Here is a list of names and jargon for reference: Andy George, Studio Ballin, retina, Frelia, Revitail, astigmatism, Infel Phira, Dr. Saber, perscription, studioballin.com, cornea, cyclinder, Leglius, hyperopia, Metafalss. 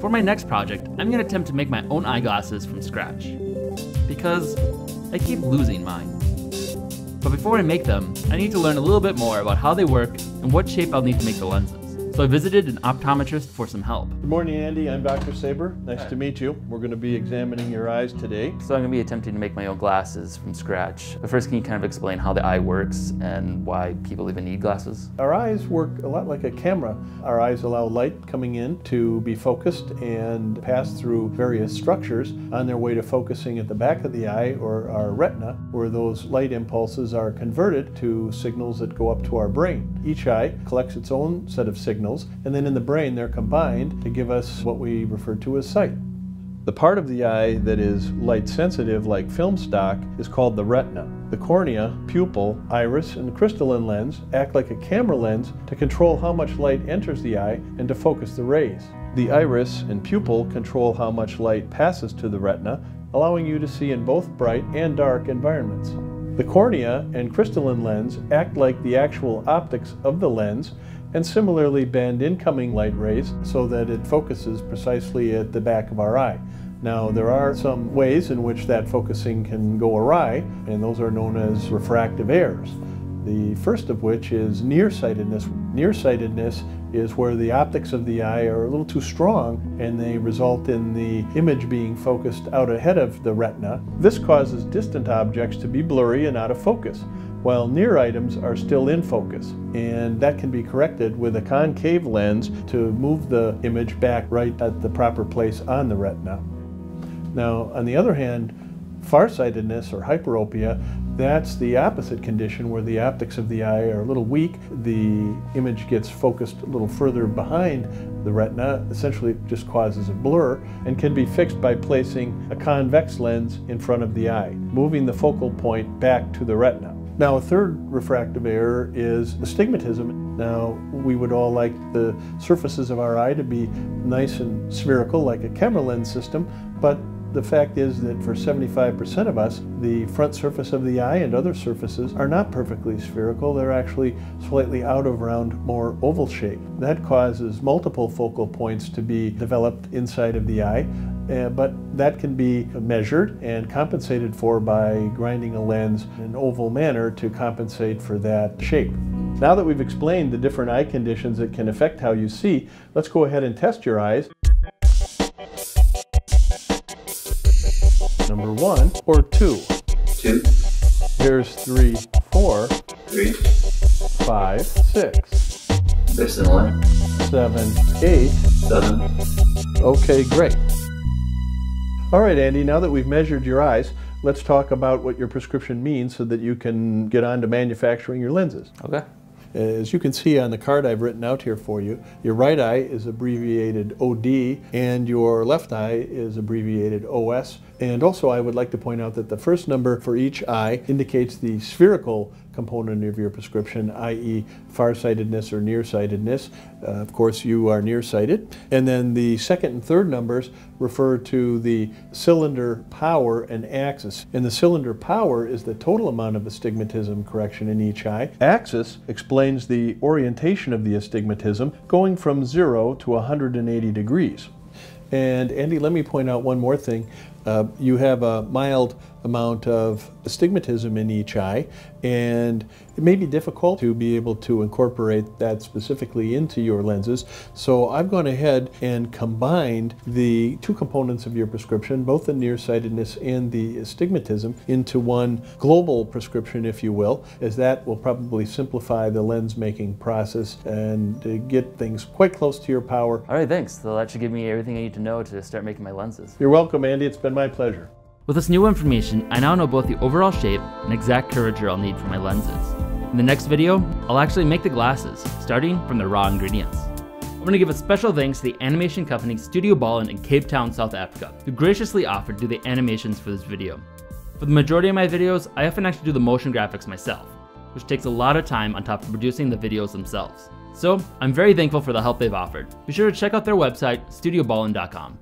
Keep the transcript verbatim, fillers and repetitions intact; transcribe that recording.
For my next project, I'm going to attempt to make my own eyeglasses from scratch, because I keep losing mine. But before I make them, I need to learn a little bit more about how they work and what shape I'll need to make the lenses. So I visited an optometrist for some help. Good morning, Andy. I'm Doctor Saber. Nice to meet you. We're going to be examining your eyes today. So I'm going to be attempting to make my own glasses from scratch. But first, can you kind of explain how the eye works and why people even need glasses? Our eyes work a lot like a camera. Our eyes allow light coming in to be focused and pass through various structures on their way to focusing at the back of the eye, or our retina, where those light impulses are converted to signals that go up to our brain. Each eye collects its own set of signals, and then in the brain they're combined to give us what we refer to as sight. The part of the eye that is light sensitive, like film stock, is called the retina. The cornea, pupil, iris, and crystalline lens act like a camera lens to control how much light enters the eye and to focus the rays. The iris and pupil control how much light passes to the retina, allowing you to see in both bright and dark environments. The cornea and crystalline lens act like the actual optics of the lens, and similarly bend incoming light rays so that it focuses precisely at the back of our eye. Now, there are some ways in which that focusing can go awry, and those are known as refractive errors. The first of which is nearsightedness. Nearsightedness is where the optics of the eye are a little too strong and they result in the image being focused out ahead of the retina. This causes distant objects to be blurry and out of focus, while near items are still in focus. And that can be corrected with a concave lens to move the image back right at the proper place on the retina. Now, on the other hand, farsightedness, or hyperopia, that's the opposite condition, where the optics of the eye are a little weak, the image gets focused a little further behind the retina, essentially it just causes a blur, and can be fixed by placing a convex lens in front of the eye, moving the focal point back to the retina. Now, a third refractive error is astigmatism. Now, we would all like the surfaces of our eye to be nice and spherical like a camera lens system, but the fact is that for seventy-five percent of us, the front surface of the eye and other surfaces are not perfectly spherical. They're actually slightly out of round, more oval shape. That causes multiple focal points to be developed inside of the eye, uh, but that can be measured and compensated for by grinding a lens in an oval manner to compensate for that shape. Now that we've explained the different eye conditions that can affect how you see, let's go ahead and test your eyes. Number one, or two. Two. Here's three, four. Three. Five, six. Six and one. Seven, eight. Seven. Okay, great. All right, Andy, now that we've measured your eyes, let's talk about what your prescription means so that you can get on to manufacturing your lenses. Okay. As you can see on the card I've written out here for you, your right eye is abbreviated O D and your left eye is abbreviated O S. And also I would like to point out that the first number for each eye indicates the spherical component of your prescription, i e farsightedness or nearsightedness. Uh, of course, you are nearsighted. And then the second and third numbers refer to the cylinder power and axis. And the cylinder power is the total amount of astigmatism correction in each eye. Axis explains the orientation of the astigmatism going from zero to one hundred eighty degrees. And Andy, let me point out one more thing. Uh, you have a mild amount of astigmatism in each eye, and it may be difficult to be able to incorporate that specifically into your lenses. So I've gone ahead and combined the two components of your prescription, both the nearsightedness and the astigmatism, into one global prescription, if you will, as that will probably simplify the lens making process and uh, get things quite close to your power. All right, thanks. So that should give me everything I need to know to start making my lenses. You're welcome, Andy. It's been my pleasure. With this new information, I now know both the overall shape and exact curvature I'll need for my lenses. In the next video, I'll actually make the glasses, starting from the raw ingredients. I'm going to give a special thanks to the animation company Studio Ballin in Cape Town, South Africa, who graciously offered to do the animations for this video. For the majority of my videos, I often actually do the motion graphics myself, which takes a lot of time on top of producing the videos themselves. So I'm very thankful for the help they've offered. Be sure to check out their website, studio ballin dot com.